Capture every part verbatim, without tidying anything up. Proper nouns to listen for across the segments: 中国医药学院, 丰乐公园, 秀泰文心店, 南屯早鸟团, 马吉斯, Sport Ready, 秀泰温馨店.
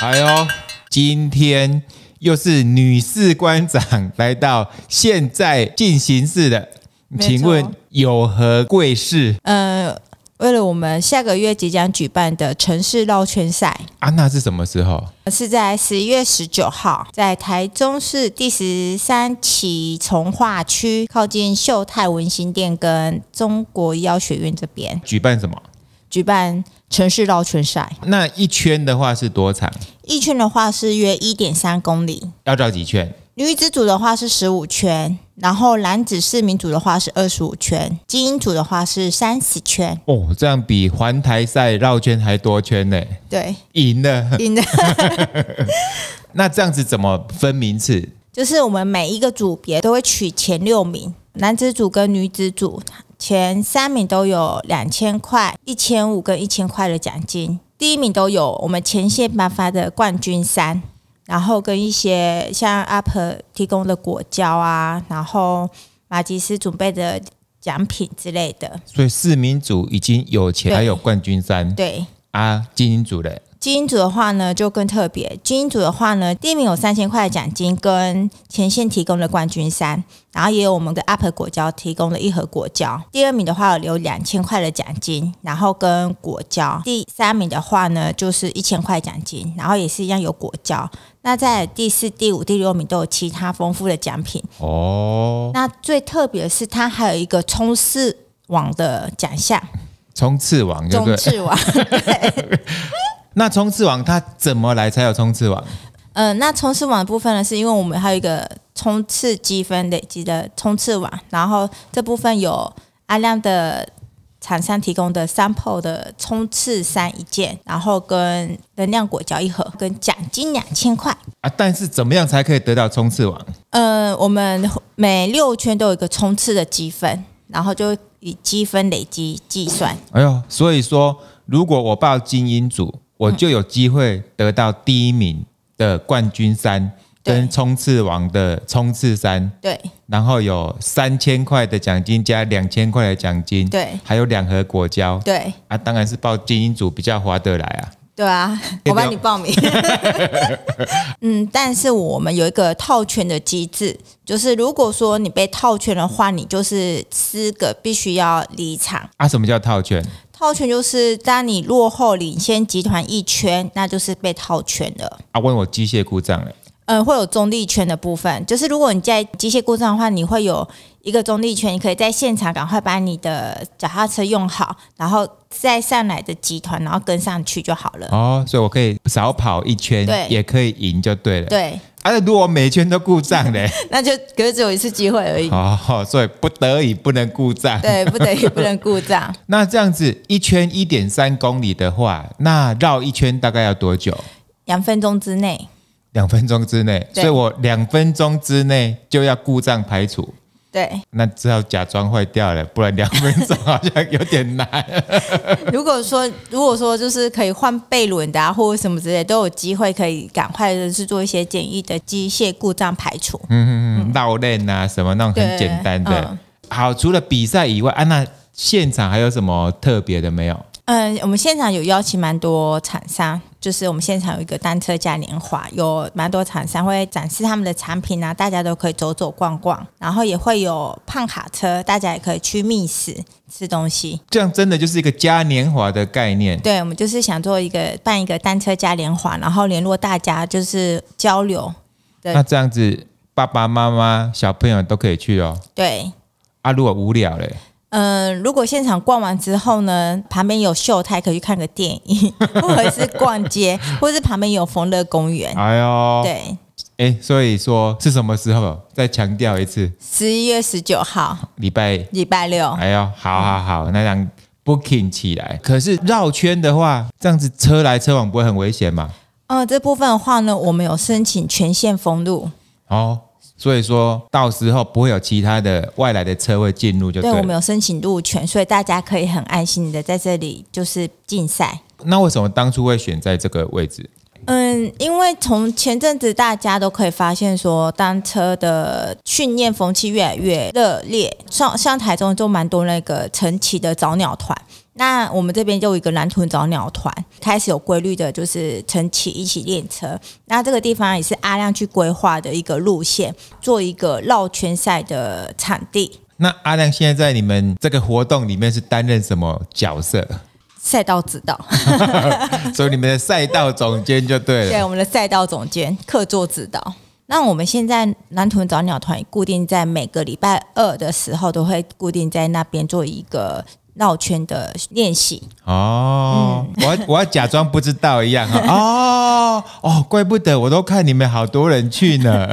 哎呦，今天又是女士官长来到现在进行式的，请问有何贵事？呃，为了我们下个月即将举办的城市绕圈赛啊，那是什么时候？是在十一月十九号，在台中市第十三期从化区，靠近秀泰文心店跟中国医药学院这边举办什么？举办城市绕圈赛。那一圈的话是多长？一圈的话是约 一点三 公里。要绕几圈？女子组的话是十五圈，然后男子市民组的话是二十五圈，精英组的话是三十圈。哦，这样比环台赛绕圈还多圈呢。对，赢了，赢了。那这样子怎么分名次？就是我们每一个组别都会取前六名，男子组跟女子组前三名都有两千块、一千五跟一千块的奖金，第一名都有我们前线颁发的冠军衫，然后跟一些像 U P 提供的果胶啊，然后马吉斯准备的奖品之类的。所以市民组已经有钱，还有冠军衫。对啊，精英组嘞？精英组的话呢，就更特别。精英组的话呢，第一名有三千块的奖金跟前线提供的冠军衫，然后也有我们的 U P 果胶提供的一盒果胶。第二名的话有两千块的奖金，然后跟果胶。第三名的话呢，就是一千块奖金，然后也是一样有果胶。那在第四、第五、第六名都有其他丰富的奖品哦。那最特别的是，它还有一个冲刺网的奖项。冲刺网，冲刺网。那冲刺网它怎么来才有冲刺网？呃，那冲刺网的部分呢，是因为我们还有一个冲刺积分累积的冲刺网，然后这部分有阿亮的厂商提供的 sample 的冲刺衫一件，然后跟能量果胶一盒，跟奖金两千块啊。但是怎么样才可以得到冲刺网？呃，我们每六圈都有一个冲刺的积分，然后就以积分累积计算。哎呦，所以说如果我报精英组，我就有机会得到第一名的冠军衫跟冲刺王的冲刺衫，对，然后有三千块的奖金加两千块的奖金，对，还有两盒果胶，对啊，当然是报精英组比较划得来啊。对啊，我帮你报名。嗯，但是我们有一个套圈的机制，就是如果说你被套圈的话，你就是资格必须要离场啊。什么叫套圈？套圈就是当你落后领先集团一圈，那就是被套圈了啊。问我机械故障了，呃，会有中立圈的部分，就是如果你在机械故障的话，你会有一个中立圈，你可以在现场赶快把你的脚踏车用好，然后再上来的集团，然后跟上去就好了。哦，所以我可以少跑一圈，也可以赢就对了。对，而且、啊、如果每圈都故障嘞，那就可是只有一次机会而已。哦，所以不得已不能故障。对，不得已不能故障。那这样子一圈 一点三 公里的话，那绕一圈大概要多久？两分钟之内。两分钟之内，所以我两分钟之内就要故障排除。对，那只好假装坏掉了，不然两分钟好像有点难。如果说，如果说就是可以换备轮的啊，或者什么之类，都有机会可以赶快的去做一些简易的机械故障排除。嗯嗯嗯，绕链啊什么那种很简单的。嗯、好，除了比赛以外，啊，那现场还有什么特别的没有？嗯，我们现场有邀请蛮多厂商，就是我们现场有一个单车嘉年华，有蛮多厂商会展示他们的产品啊，大家都可以走走逛逛，然后也会有胖卡车，大家也可以去觅食吃东西。这样真的就是一个嘉年华的概念。对，我们就是想做一个办一个单车嘉年华，然后联络大家就是交流。那这样子，爸爸妈妈、小朋友都可以去哦。对。啊，如果无聊嘞？嗯、呃，如果现场逛完之后呢，旁边有秀泰可以去看个电影，或者是逛街，或者是旁边有丰乐公园。哎呦，对，哎，所以说是什么时候？再强调一次，十一月十九号，礼拜礼拜六。哎呦，好好好，那让 booking 起来。可是绕圈的话，这样子车来车往不会很危险吗？嗯、呃，这部分的话呢，我们有申请全线封路。哦。所以说到时候不会有其他的外来的车会进入就对了。对，我们有申请路权，所以大家可以很安心的在这里就是竞赛。那为什么当初会选在这个位置？嗯，因为从前阵子大家都可以发现说，单车的训练风气越来越热烈，上像台中就蛮多那个晨起的早鸟团。那我们这边就有一个南屯早鸟团，开始有规律的，就是晨起一起练车。那这个地方也是阿亮去规划的一个路线，做一个绕圈赛的场地。那阿亮现在在你们这个活动里面是担任什么角色？赛道指导，所以你们的赛道总监就对了。对，我们的赛道总监，客座指导。那我们现在南屯早鸟团固定在每个礼拜二的时候都会固定在那边做一个绕圈的练习哦、嗯、我, 我要假装不知道一样、哦哦、怪不得我都看你们好多人去呢。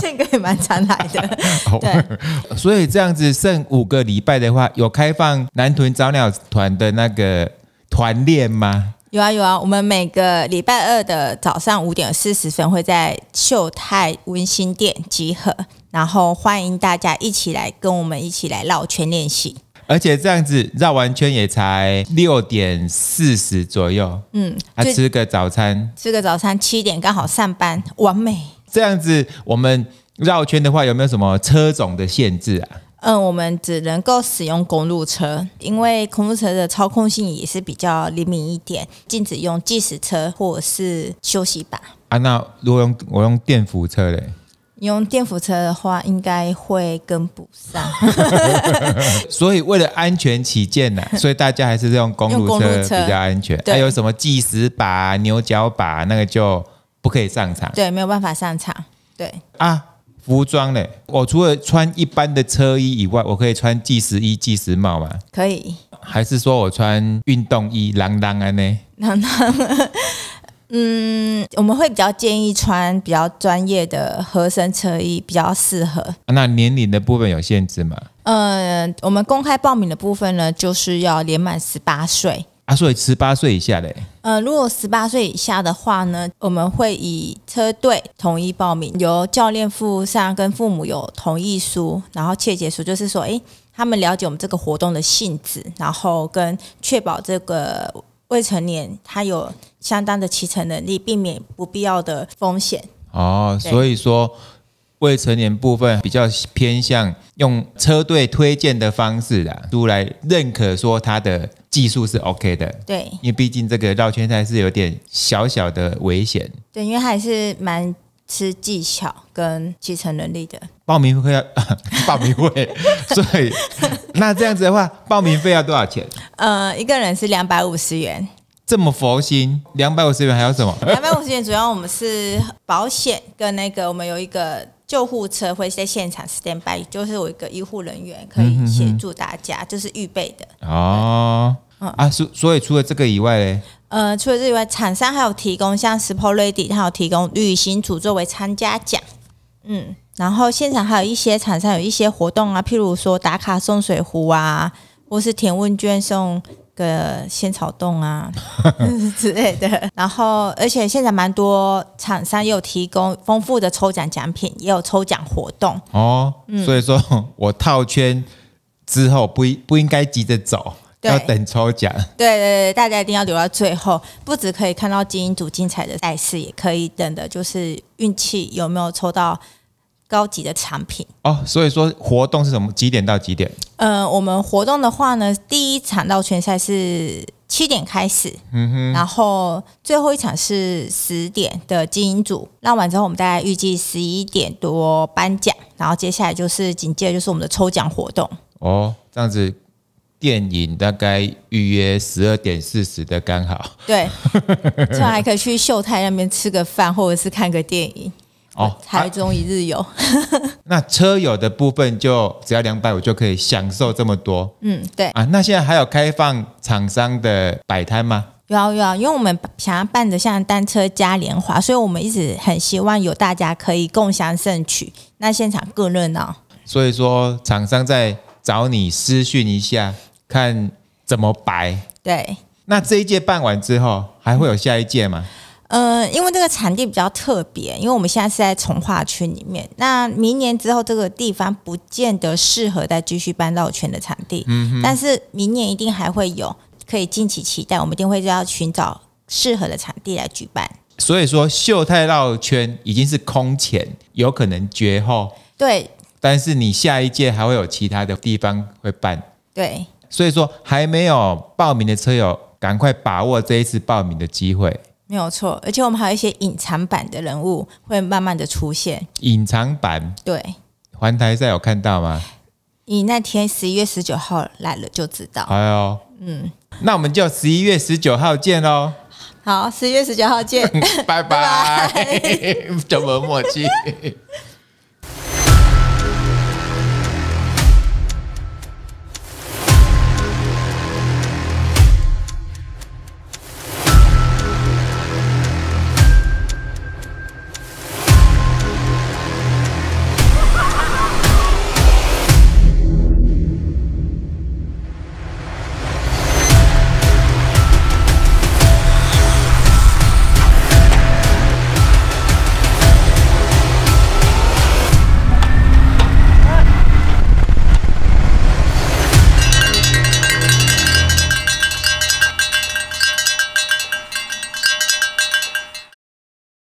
宪哥也蛮常来的、哦、对，所以这样子剩五个礼拜的话，有开放南屯早鸟团的那个团练吗？有啊有啊，我们每个礼拜二的早上五点四十分会在秀泰温馨店集合，然后欢迎大家一起来跟我们一起来绕圈练习。而且这样子绕完圈也才六点四十左右，嗯，啊，吃个早餐，吃个早餐，七点刚好上班，完美。这样子我们绕圈的话，有没有什么车种的限制啊？嗯，我们只能够使用公路车，因为公路车的操控性也是比较灵敏一点，禁止用计时车或者是休息把。啊，那如果用我用电扶车嘞？你用电扶车的话，应该会跟不上。所以为了安全起见呢、啊，所以大家还是用公路车比较安全。还、啊、有什么计时把、牛角把，那个就不可以上场。对，没有办法上场。对啊。服装嘞，我除了穿一般的车衣以外，我可以穿计时衣、计时帽吗？可以。还是说我穿运动衣、浪浪啊呢？浪浪，嗯，我们会比较建议穿比较专业的合身车衣，比较适合、啊。那年龄的部分有限制吗？嗯，我们公开报名的部分呢，就是要年满十八岁。啊，所以十八岁以下嘞？呃，如果十八岁以下的话呢，我们会以车队统一报名，由教练附上跟父母有同意书，然后切结书，就是说，哎，他们了解我们这个活动的性质，然后跟确保这个未成年他有相当的骑乘能力，避免不必要的风险。哦，所以说。未成年部分比较偏向用车队推荐的方式啦，出来认可说他的技术是 OK 的。对，因为毕竟这个绕圈赛是有点小小的危险。对，因为它还是蛮吃技巧跟骑乘能力的。报名会要、啊、报名会，所以那这样子的话，报名费要多少钱？呃，一个人是两百五十元。这么佛心，两百五十元还有什么？两百五十元主要我们是保险跟那个我们有一个。救护车会在现场 stand by， 就是我一个医护人员可以协助大家，嗯、哼哼就是预备的哦、嗯啊。所以除了这个以外呢，呃，除了这以外，厂商还有提供像 Sport Ready， 它有提供旅行组作为参加奖。嗯，然后现场还有一些厂商有一些活动啊，譬如说打卡送水壶啊，或是填问卷送个仙草冻啊之类的。然后，而且现在蛮多厂商也有提供丰富的抽奖奖品，也有抽奖活动哦、嗯。所以说我套圈之后不不应该急着走，要等抽奖。对对对，大家一定要留到最后，不只可以看到精英组精彩的赛事，也可以等的就是运气有没有抽到。高级的产品哦，所以说活动是什么？几点到几点？呃，我们活动的话呢，第一场绕圈赛是七点开始，嗯哼，然后最后一场是十点的精英组。绕完之后，我们大概预计十一点多颁奖，然后接下来就是紧接着就是我们的抽奖活动。哦，这样子。电影大概预约十二点四十的刚好。对，这样还可以去秀泰那边吃个饭，或者是看个电影。哦，台中一日游、啊、那车友的部分就只要两百五十就可以享受这么多。嗯，对啊。那现在还有开放厂商的摆摊吗？有啊有啊，因为我们想要办的像单车嘉年华，所以我们一直很希望有大家可以共享盛举，那现场更热闹。所以说厂商在找你私讯一下，看怎么摆。对，那这一届办完之后还会有下一届吗？呃，因为这个场地比较特别，因为我们现在是在重划区里面，那明年之后这个地方不见得适合再继续办绕圈的场地、嗯、但是明年一定还会有，可以近期期待，我们一定会要寻找适合的场地来举办。所以说秀泰绕圈已经是空前，有可能绝后。对，但是你下一届还会有其他的地方会办。对，所以说还没有报名的车友赶快把握这一次报名的机会，没有错。而且我们还有一些隐藏版的人物会慢慢的出现。隐藏版，对，环台赛有看到吗？你那天十一月十九号来了就知道。哎呦，嗯，那我们就十一月十九号见咯。好，十一月十九号见。拜拜。这么默契。